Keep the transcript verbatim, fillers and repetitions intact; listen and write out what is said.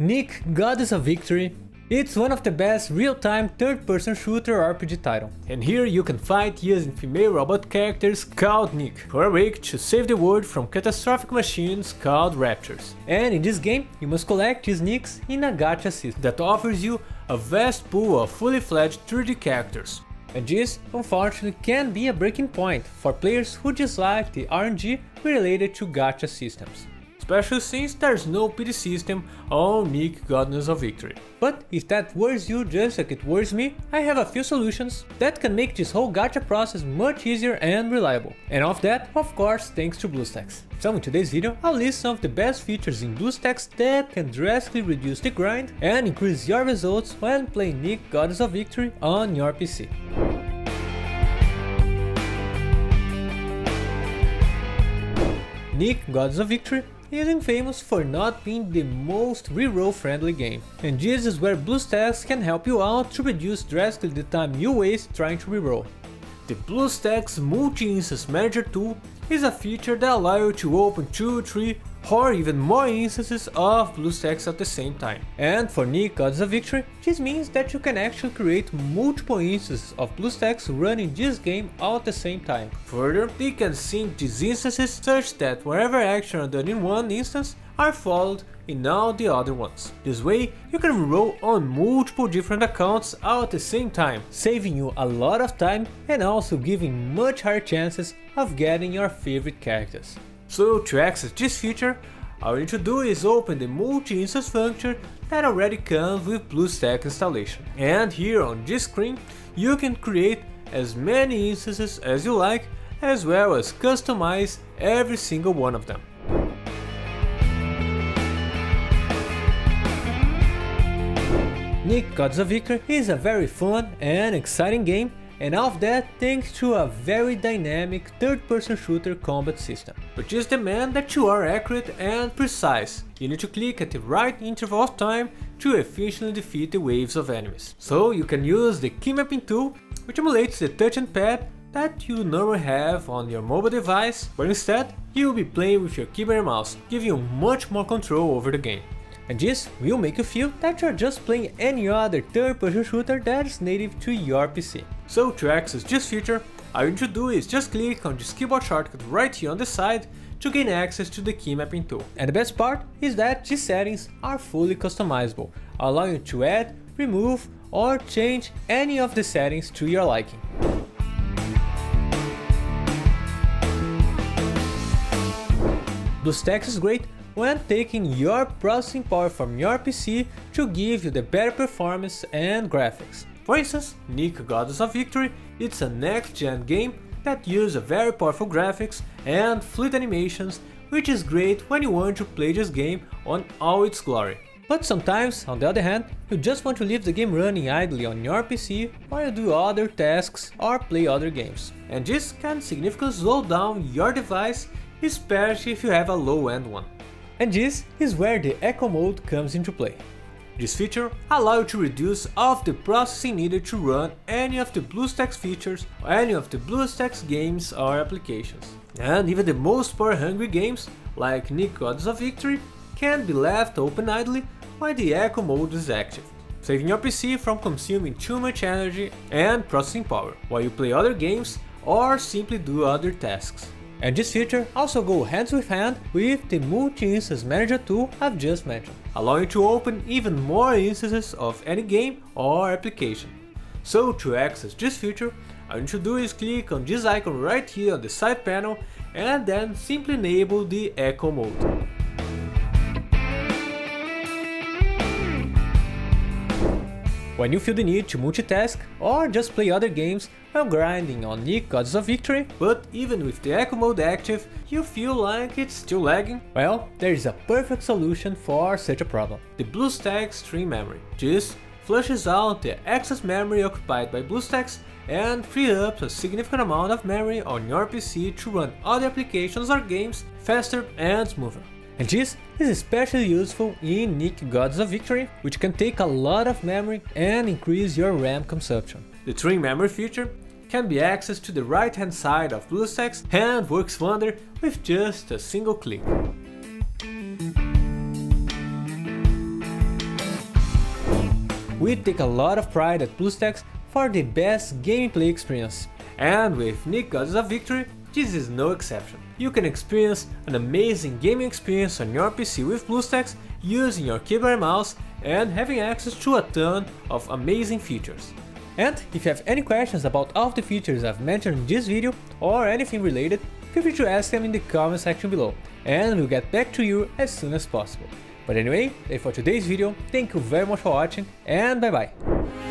NIKKE got us a victory. It's one of the best real-time third-person shooter R P G title. And here you can fight using female robot characters called NIKKE, who are weak to save the world from catastrophic machines called Raptures. And in this game, you must collect these NIKKEs in a gacha system that offers you a vast pool of fully-fledged three D characters. And this, unfortunately, can be a breaking point for players who dislike the R N G related to gacha systems. Especially since there's no P D system on NIKKE Godness of Victory. But if that worries you just like it worries me, I have a few solutions that can make this whole gacha process much easier and reliable. And of that, of course, thanks to BlueStacks. So in today's video, I'll list some of the best features in BlueStacks that can drastically reduce the grind and increase your results when playing NIKKE Godness of Victory on your P C. NIKKE Godness of Victory is famous for not being the most reroll friendly game, and this is where BlueStacks can help you out to reduce drastically the time you waste trying to reroll. The BlueStacks Multi-Instance Manager tool is a feature that allows you to open two, three or even more instances of BlueStacks at the same time. And for NIKKE Godness of Victory, this means that you can actually create multiple instances of BlueStacks running this game all at the same time. Further, they can sync these instances such that whatever action are done in one instance are followed in all the other ones. This way, you can reroll on multiple different accounts all at the same time, saving you a lot of time and also giving much higher chances of getting your favorite characters. So to access this feature, all you need to do is open the multi-instance function that already comes with BlueStacks installation. And here on this screen, you can create as many instances as you like, as well as customize every single one of them. NIKKE Godness of Victory is a very fun and exciting game, and all of that thanks to a very dynamic third-person shooter combat system. But just demand that you are accurate and precise. You need to click at the right interval of time to efficiently defeat the waves of enemies. So you can use the Keymapping tool, which emulates the touch and pad that you normally have on your mobile device, but instead you will be playing with your keyboard and mouse, giving you much more control over the game. And this will make you feel that you are just playing any other third-person shooter that is native to your P C. So to access this feature, all you need to do is just click on this keyboard shortcut right here on the side to gain access to the Keymapping tool. And the best part is that these settings are fully customizable, allowing you to add, remove or change any of the settings to your liking. BlueStacks is great when taking your processing power from your P C to give you the better performance and graphics. For instance, NIKKE Godness of Victory, it's a next-gen game that uses very powerful graphics and fluid animations, which is great when you want to play this game on all its glory. But sometimes, on the other hand, you just want to leave the game running idly on your P C while you do other tasks or play other games. And this can significantly slow down your device, especially if you have a low-end one. And this is where the Eco Mode comes into play. This feature allows you to reduce all of the processing needed to run any of the BlueStacks features or any of the BlueStacks games or applications. And even the most power-hungry games, like NIKKE Godness of Victory, can be left open idly while the Eco Mode is active, saving your P C from consuming too much energy and processing power while you play other games or simply do other tasks. And this feature also goes hand in hand with the Multi-Instance Manager tool I've just mentioned, allowing you to open even more instances of any game or application. So to access this feature, all you need to do is click on this icon right here on the side panel and then simply enable the Eco Mode. When you feel the need to multitask or just play other games while grinding on NIKKE Godness of Victory, but even with the Eco Mode active, you feel like it's still lagging, well, there is a perfect solution for such a problem. The BlueStacks Trim Memory. This flushes out the excess memory occupied by BlueStacks and frees up a significant amount of memory on your P C to run other applications or games faster and smoother. And this is especially useful in NIKKE Godness of Victory, which can take a lot of memory and increase your RAM consumption. The Trim Memory feature can be accessed to the right-hand side of BlueStacks and works wonder with just a single click. we take a lot of pride at BlueStacks for the best gameplay experience. And with NIKKE Goddess of Victory, this is no exception. You can experience an amazing gaming experience on your P C with BlueStacks using your keyboard and mouse and having access to a ton of amazing features. And if you have any questions about all of the features I've mentioned in this video or anything related, feel free to ask them in the comment section below, and we'll get back to you as soon as possible. But anyway, that's it for today's video. Thank you very much for watching, and bye bye!